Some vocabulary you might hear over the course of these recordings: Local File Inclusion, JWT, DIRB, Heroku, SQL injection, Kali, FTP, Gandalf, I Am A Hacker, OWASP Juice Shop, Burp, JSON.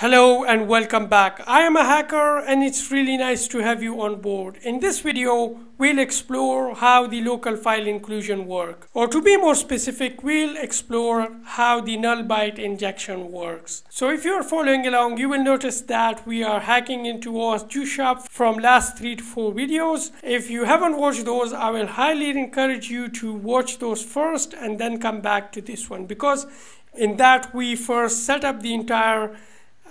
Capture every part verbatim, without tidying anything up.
Hello and welcome back. I am a hacker and it's really nice to have you on board. In this video, we'll explore how the local file inclusion works. Or to be more specific, we'll explore how the null byte injection works. So if you're following along, you will notice that we are hacking into OWASP Juice Shop from last three to four videos. If you haven't watched those, I will highly encourage you to watch those first and then come back to this one, because in that we first set up the entire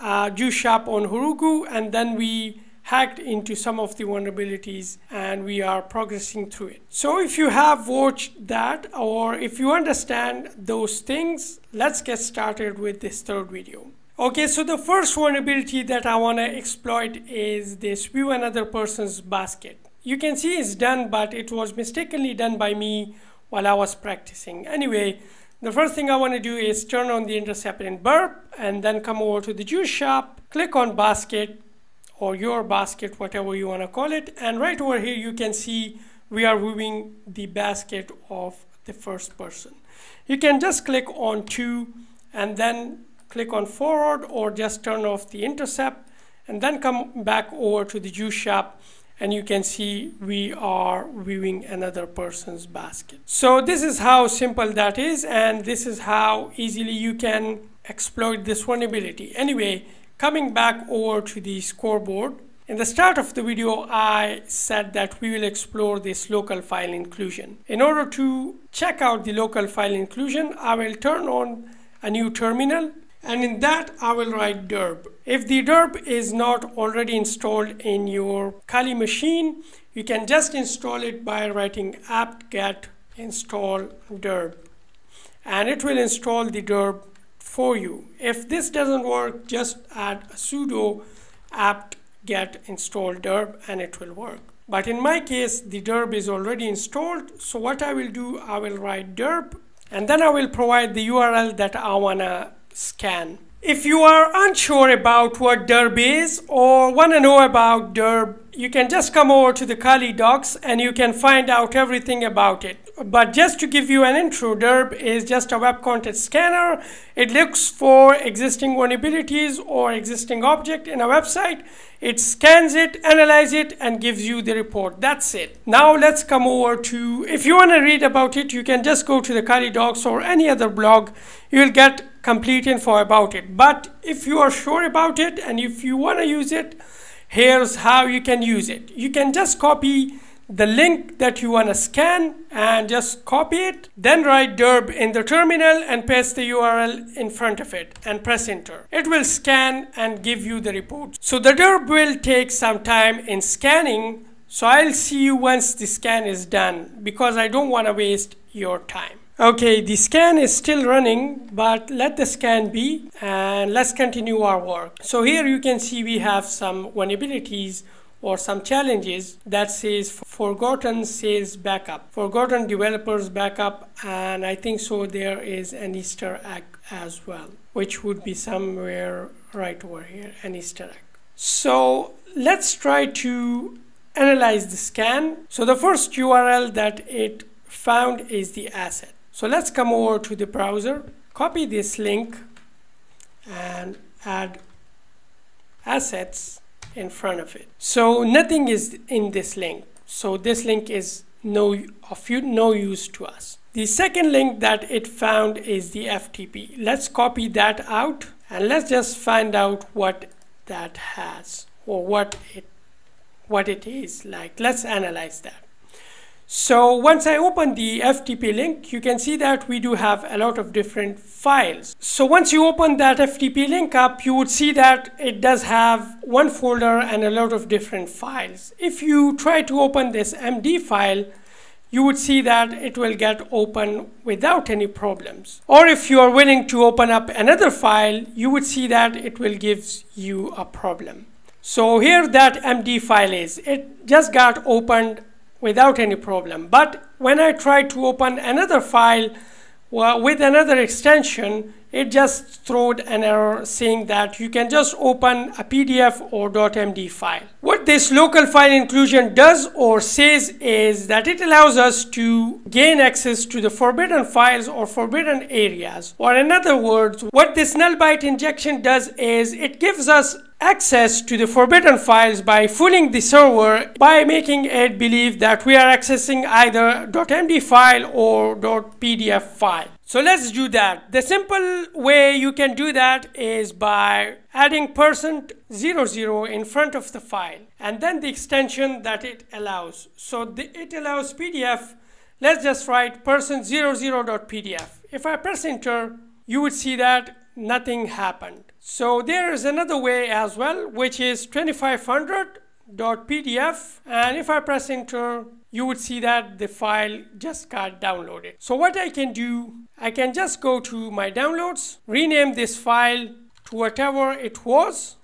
Uh, Juice Shop on Heroku, and then we hacked into some of the vulnerabilities and we are progressing through it. So if you have watched that or if you understand those things, let's get started with this third video. Okay, so the first vulnerability that I want to exploit is this view another person's basket. You can see it's done, but it was mistakenly done by me while I was practicing. Anyway, the first thing I want to do is turn on the intercept in Burp and then come over to the Juice Shop, click on basket or your basket, whatever you want to call it. And right over here, you can see we are viewing the basket of the first person. You can just click on two and then click on forward or just turn off the intercept and then come back over to the Juice Shop. And you can see we are viewing another person's basket. So this is how simple that is, and this is how easily you can exploit this vulnerability. Anyway, coming back over to the scoreboard, in the start of the video, I said that we will explore this local file inclusion. In order to check out the local file inclusion, I will turn on a new terminal, and in that I will write D I R B. If the D I R B is not already installed in your Kali machine, you can just install it by writing apt-get install D I R B, and it will install the D I R B for you. If this doesn't work, just add a sudo apt-get install D I R B and it will work. But in my case, the D I R B is already installed, so what I will do, I will write D I R B and then I will provide the U R L that I wanna scan. If you are unsure about what D I R B is or want to know about D I R B, you can just come over to the Kali docs and you can find out everything about it. But just to give you an intro, D I R B is just a web content scanner. It looks for existing vulnerabilities or existing object in a website. It scans it, analyzes it, and gives you the report. That's it. Now let's come over to, if you want to read about it, you can just go to the Kali docs or any other blog. You'll get complete info about it. But if you are sure about it and if you want to use it, here's how you can use it. You can just copy the link that you want to scan and just copy it, then write D I R B in the terminal and paste the U R L in front of it and press enter. It will scan and give you the report. So the D I R B will take some time in scanning, so I'll see you once the scan is done, because I don't want to waste your time. Okay, the scan is still running, but let the scan be and let's continue our work. So here you can see we have some vulnerabilities or some challenges that says forgotten sales backup, forgotten developers backup, and I think so there is an Easter egg as well, which would be somewhere right over here, an Easter egg. So let's try to analyze the scan. So the first U R L that it found is the asset. So let's come over to the browser, copy this link and add assets in front of it. So nothing is in this link. So this link is no, of no use to us. The second link that it found is the F T P. Let's copy that out and let's just find out what that has or what it, what it is like. Let's analyze that. So once I open the F T P link, you can see that we do have a lot of different files. So once you open that F T P link up, you would see that it does have one folder and a lot of different files. If you try to open this M D file, you would see that it will get open without any problems. Or if you are willing to open up another file, you would see that it will give you a problem. So here that M D file is, it just got opened without any problem. But when I try to open another file well, with another extension, it just threw an error saying that you can just open a P D F or .md file. What this local file inclusion does or says is that it allows us to gain access to the forbidden files or forbidden areas, or in other words, what this null byte injection does is it gives us access to the forbidden files by fooling the server by making it believe that we are accessing either .md file or .pdf file. So let's do that. The simple way you can do that is by adding percent zero zero in front of the file and then the extension that it allows. So the, it allows P D F. Let's just write percent zero zero dot P D F. If I press enter, you would see that nothing happened. So there is another way as well, which is twenty-five hundred dot P D F, and if I press enter, you would see that the file just got downloaded. So what I can do, I can just go to my downloads, rename this file to whatever it was,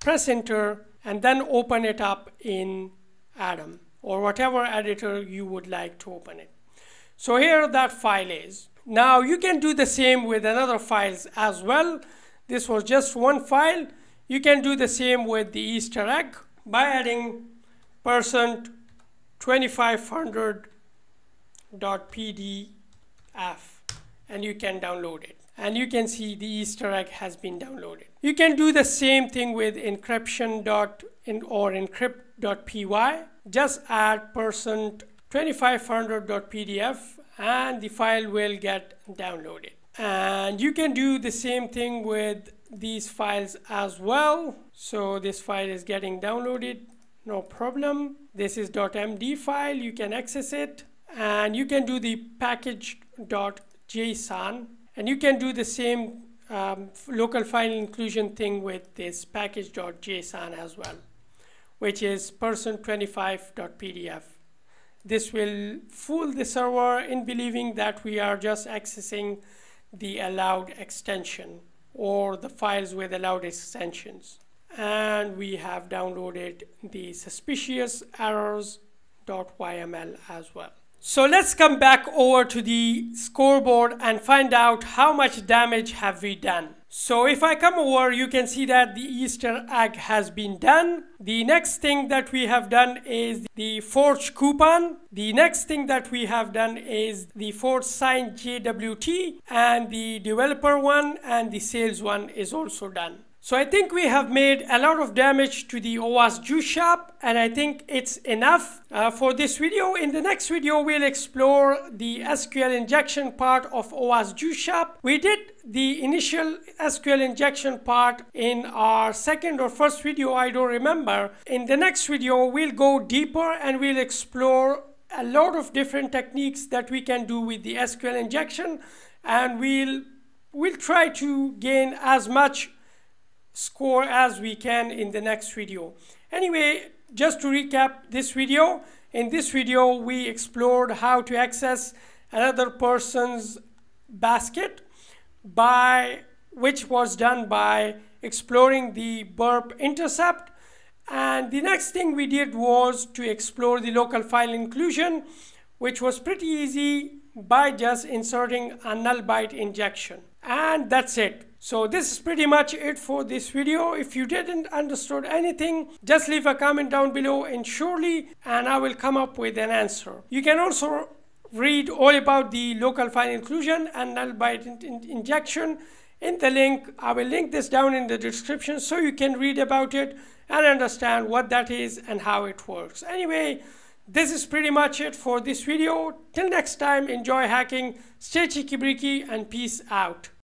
press enter, and then open it up in Atom or whatever editor you would like to open it. So here that file is. Now you can do the same with another files as well. This was just one file. You can do the same with the Easter egg by adding percent twenty-five hundred dot P D F, and you can download it. And you can see the Easter egg has been downloaded. You can do the same thing with encryption dot in or encrypt dot P Y. Just add percent twenty-five hundred dot P D F, and the file will get downloaded. And you can do the same thing with these files as well. So this file is getting downloaded, no problem. This is .md file, you can access it. And you can do the package dot J S O N, and you can do the same um, local file inclusion thing with this package dot J S O N as well, which is percent twenty-five dot P D F. This will fool the server in believing that we are just accessing the allowed extension or the files with allowed extensions. And we have downloaded the suspicious errors dot Y M L as well. So let's come back over to the scoreboard and find out how much damage have we done. So if I come over, you can see that the Easter egg has been done. The next thing that we have done is the forge coupon. The next thing that we have done is the forge sign J W T, and the developer one and the sales one is also done. So I think we have made a lot of damage to the OWASP Juice Shop, and I think it's enough uh, for this video. In the next video, we'll explore the S Q L injection part of OWASP Juice Shop. We did the initial S Q L injection part in our second or first video, I don't remember. In the next video, we'll go deeper and we'll explore a lot of different techniques that we can do with the S Q L injection, and we'll, we'll try to gain as much score as we can in the next video. Anyway, just to recap this video, in this video we explored how to access another person's basket, by which was done by exploring the burp intercept, and the next thing we did was to explore the local file inclusion, which was pretty easy by just inserting a null byte injection. And that's it. So this is pretty much it for this video. If you didn't understood anything, just leave a comment down below and surely and I will come up with an answer. You can also read all about the local file inclusion and null byte in in injection in the link. I will link this down in the description so you can read about it and understand what that is and how it works. Anyway, this is pretty much it for this video. Till next time, enjoy hacking, stay cheeky breeky, and peace out.